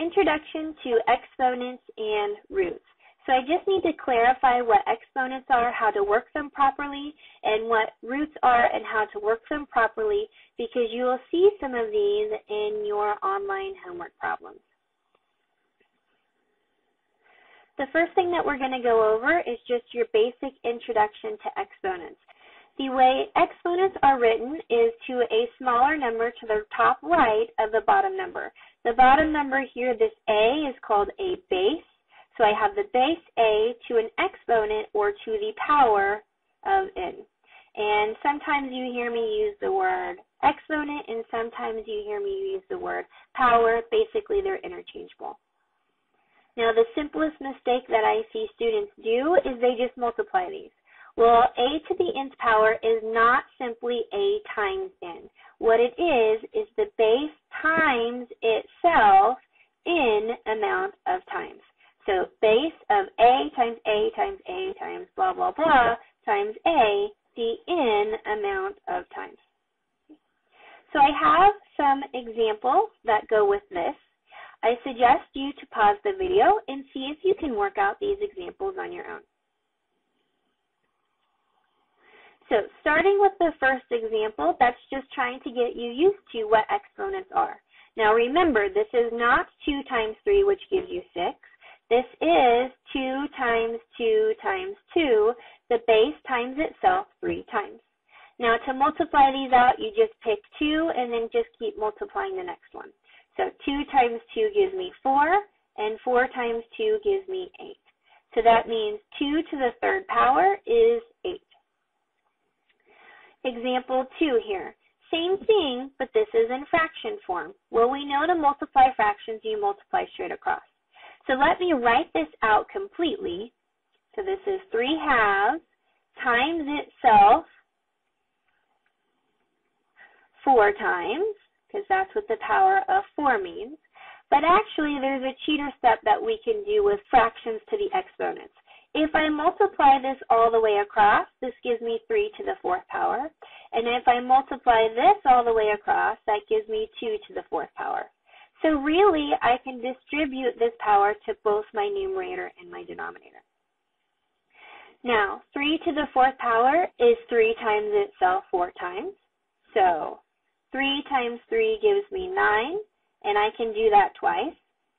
Introduction to exponents and roots. So I just need to clarify what exponents are, how to work them properly, and what roots are and how to work them properly, because you will see some of these in your online homework problems. The first thing that we're going to go over is just your basic introduction to exponents. The way exponents are written is to a smaller number to the top right of the bottom number. The bottom number here, this a, is called a base. So I have the base a to an exponent or to the power of n. And sometimes you hear me use the word exponent and sometimes you hear me use the word power. Basically, they're interchangeable. Now, the simplest mistake that I see students do is they just multiply these. Well, a to the nth power is not simply a times n. What it is the base times itself n amount of times. So base of a times a times a times blah, blah, blah times a, the n amount of times. So I have some examples that go with this. I suggest you to pause the video and see if you can work out these examples on your own. So starting with the first example, that's just trying to get you used to what exponents are. Now remember, this is not 2 times 3, which gives you 6. This is 2 times 2 times 2, the base times itself 3 times. Now to multiply these out, you just pick 2 and then just keep multiplying the next one. So 2 times 2 gives me 4, and 4 times 2 gives me 8. So that means 2 to the third power is 8. Example 2 here. Same thing, but this is in fraction form. Well, we know to multiply fractions, you multiply straight across. So let me write this out completely. So this is 3/2 times itself 4 times, because that's what the power of 4 means. But actually, there's a cheater step that we can do with fractions to the exponents. If I multiply this all the way across, this gives me 3 to the fourth power. And if I multiply this all the way across, that gives me 2 to the fourth power. So really, I can distribute this power to both my numerator and my denominator. Now, 3 to the fourth power is 3 times itself 4 times. So 3 times 3 gives me 9, and I can do that twice.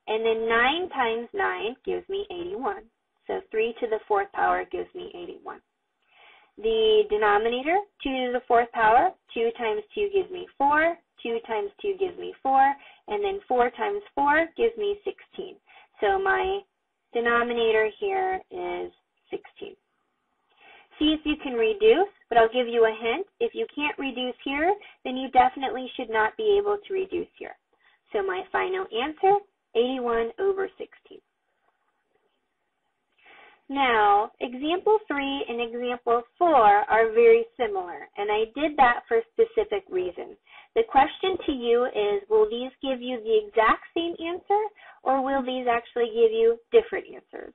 And then 9 times 9 gives me 81. So 3 to the fourth power gives me 81. The denominator, 2 to the fourth power, 2 times 2 gives me 4, 2 times 2 gives me 4, and then 4 times 4 gives me 16. So my denominator here is 16. See if you can reduce, but I'll give you a hint. If you can't reduce here, then you definitely should not be able to reduce here. So my final answer, 81 over 16. Now, example 3 and example 4 are very similar, and I did that for a specific reason. The question to you is, will these give you the exact same answer, or will these actually give you different answers?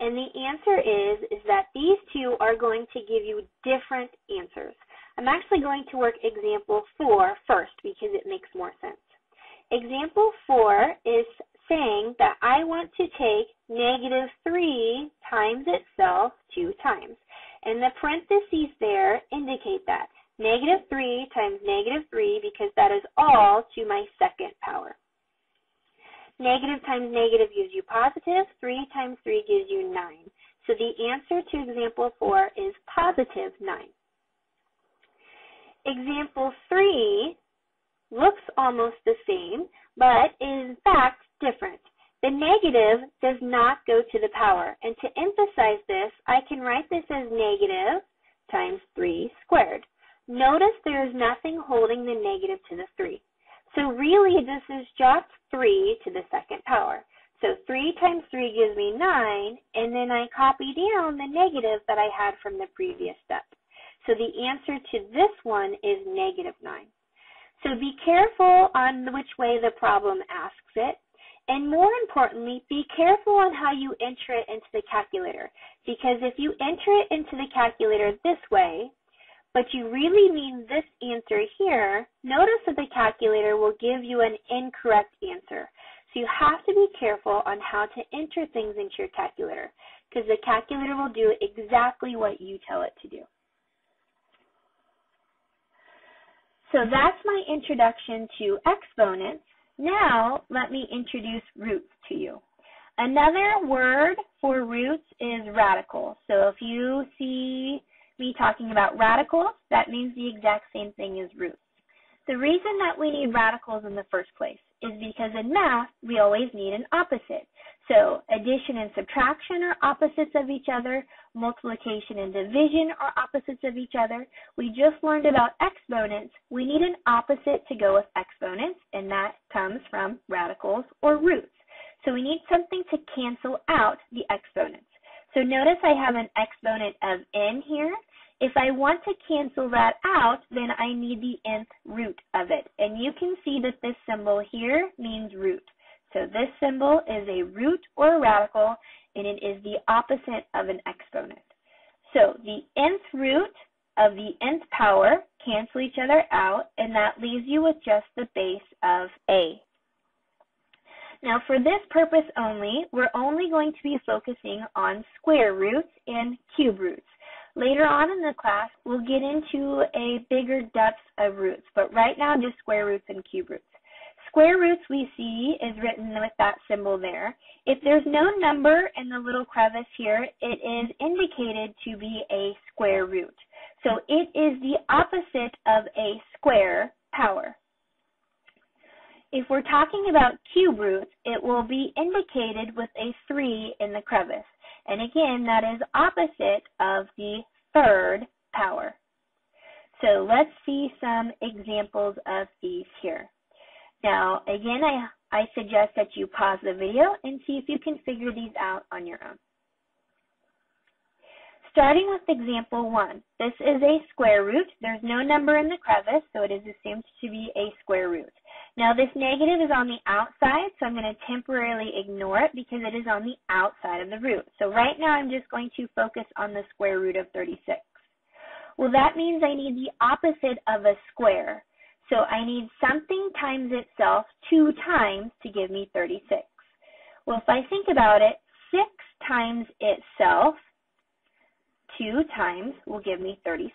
And the answer is that these two are going to give you different answers. I'm actually going to work example 4 first because it makes more sense. Example 4 is saying that I want to take negative 3 times itself 2 times. And the parentheses there indicate that. Negative 3 times negative 3, because that is all to my second power. Negative times negative gives you positive. 3 times 3 gives you 9. So the answer to example 4 is positive 9. Example 3 looks almost the same, but is in fact different. The negative does not go to the power, and to emphasize this, I can write this as negative times 3 squared. Notice there is nothing holding the negative to the 3. So really, this is just 3 to the second power. So 3 times 3 gives me 9, and then I copy down the negative that I had from the previous step. So the answer to this one is negative 9. So be careful on which way the problem asks it. And more importantly, be careful on how you enter it into the calculator. Because if you enter it into the calculator this way, but you really mean this answer here, notice that the calculator will give you an incorrect answer. So you have to be careful on how to enter things into your calculator, because the calculator will do exactly what you tell it to do. So that's my introduction to exponents. Now let me introduce roots to you. Another word for roots is radical. So if you see me talking about radicals, that means the exact same thing as roots. The reason that we need radicals in the first place is because in math, we always need an opposite. So addition and subtraction are opposites of each other. Multiplication and division are opposites of each other. We just learned about exponents. We need an opposite to go with exponents, and that comes from radicals or roots. So we need something to cancel out the exponents. So notice I have an exponent of n here. If I want to cancel that out, then I need the nth root of it. And you can see that this symbol here means root. So this symbol is a root or a radical, and it is the opposite of an exponent. So the nth root of the nth power cancel each other out, and that leaves you with just the base of a. Now, for this purpose only, we're only going to be focusing on square roots and cube roots. Later on in the class, we'll get into a bigger depth of roots, but right now, just square roots and cube roots. Square roots we see is written with that symbol there. If there's no number in the little crevice here, it is indicated to be a square root. So it is the opposite of a square power. If we're talking about cube roots, it will be indicated with a 3 in the crevice. And again, that is opposite of the third power. So let's see some examples of these here. Now, again, I suggest that you pause the video and see if you can figure these out on your own. Starting with example 1, this is a square root. There's no number in the crevice, so it is assumed to be a square root. Now, this negative is on the outside, so I'm going to temporarily ignore it because it is on the outside of the root. So right now, I'm just going to focus on the square root of 36. Well, that means I need the opposite of a square. So I need something times itself 2 times to give me 36. Well, if I think about it, 6 times itself 2 times will give me 36.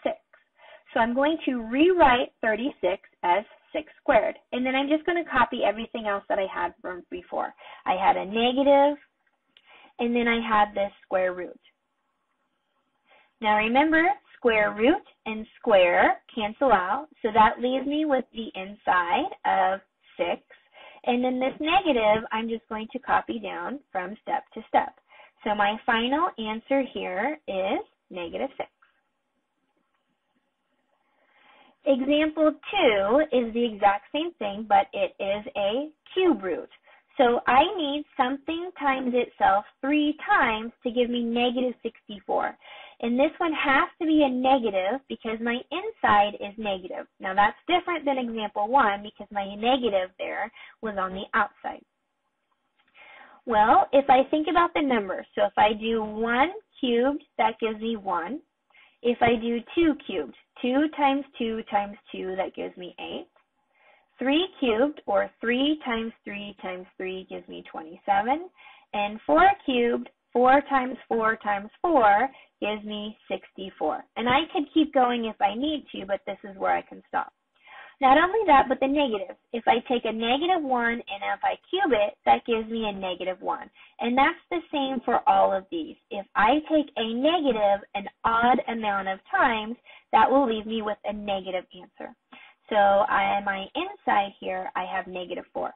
So I'm going to rewrite 36 as 6 squared. And then I'm just going to copy everything else that I had from before. I had a negative, and then I had this square root. Now remember, square root and square cancel out. So that leaves me with the inside of 6. And then this negative, I'm just going to copy down from step to step. So my final answer here is negative 6. Example 2 is the exact same thing, but it is a cube root. So I need something times itself 3 times to give me negative 64. And this one has to be a negative because my inside is negative. Now that's different than example 1 because my negative there was on the outside. Well, if I think about the numbers, so if I do 1 cubed, that gives me 1. If I do 2 cubed, 2 times 2 times 2, that gives me 8. 3 cubed, or 3 times 3 times 3, gives me 27. And 4 cubed, 4 times 4 times 4, gives me 64. And I could keep going if I need to, but this is where I can stop. Not only that, but the negatives. If I take a negative 1 and if I cube it, that gives me a negative 1. And that's the same for all of these. If I take a negative an odd amount of times, that will leave me with a negative answer. So on my inside here, I have negative 4.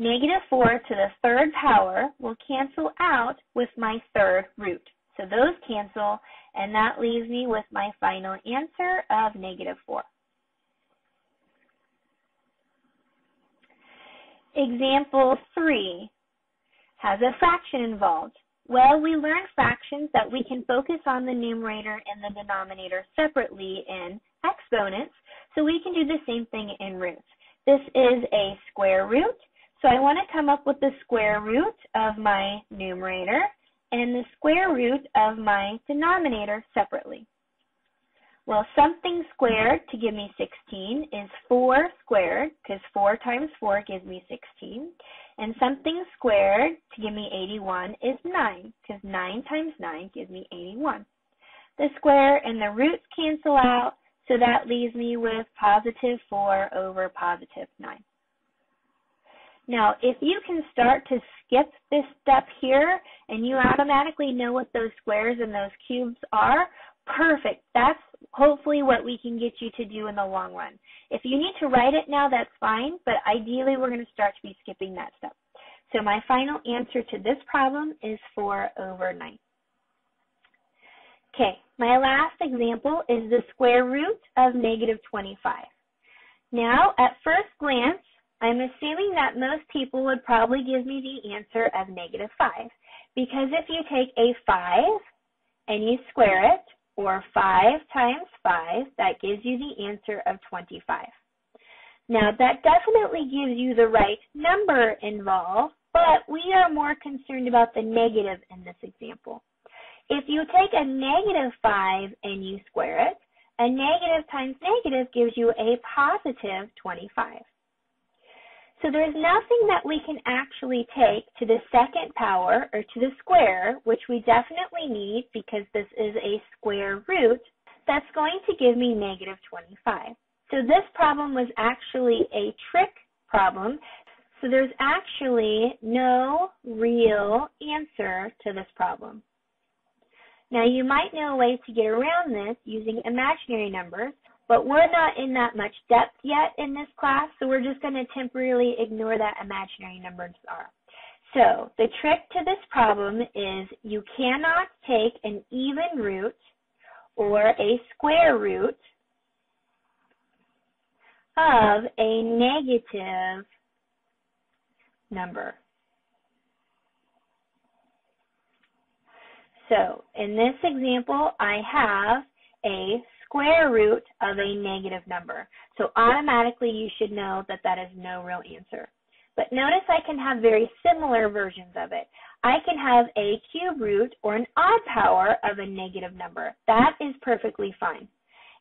Negative 4 to the third power will cancel out with my third root. So those cancel, and that leaves me with my final answer of negative 4. Example 3 has a fraction involved. Well, we learned fractions that we can focus on the numerator and the denominator separately in exponents, so we can do the same thing in roots. This is a square root, so I want to come up with the square root of my numerator and the square root of my denominator separately. Well, something squared to give me 16 is 4 squared, because 4 times 4 gives me 16. And something squared to give me 81 is 9, because 9 times 9 gives me 81. The square and the roots cancel out, so that leaves me with positive 4 over positive 9. Now, if you can start to skip this step here, and you automatically know what those squares and those cubes are, perfect. That's hopefully what we can get you to do in the long run. If you need to write it now, that's fine, but ideally we're going to start to be skipping that step. So my final answer to this problem is 4 over 9. Okay, my last example is the square root of negative 25. Now, at first glance, I'm assuming that most people would probably give me the answer of negative 5, because if you take a 5 and you square it, or 5 times 5, that gives you the answer of 25. Now, that definitely gives you the right number involved, but we are more concerned about the negative in this example. If you take a negative 5 and you square it, a negative times negative gives you a positive 25. So there's nothing that we can actually take to the second power or to the square, which we definitely need because this is a square root, that's going to give me negative 25. So this problem was actually a trick problem. So there's actually no real answer to this problem. Now you might know a way to get around this using imaginary numbers, but we're not in that much depth yet in this class, so we're just going to temporarily ignore that imaginary numbers are. So the trick to this problem is you cannot take an even root or a square root of a negative number. So in this example, I have a square root of a negative number. So automatically you should know that that is no real answer. But notice I can have very similar versions of it. I can have a cube root or an odd power of a negative number. That is perfectly fine.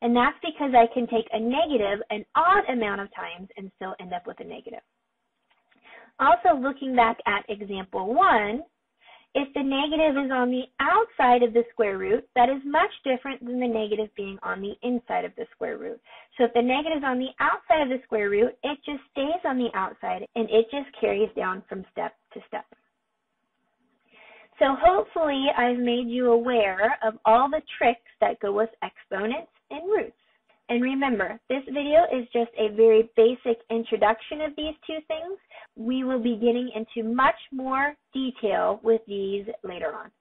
And that's because I can take a negative an odd amount of times and still end up with a negative. Also looking back at example 1, if the negative is on the outside of the square root, that is much different than the negative being on the inside of the square root. So if the negative is on the outside of the square root, it just stays on the outside and it just carries down from step to step. So hopefully I've made you aware of all the tricks that go with exponents and roots. And remember, this video is just a very basic introduction of these two things. We will be getting into much more detail with these later on.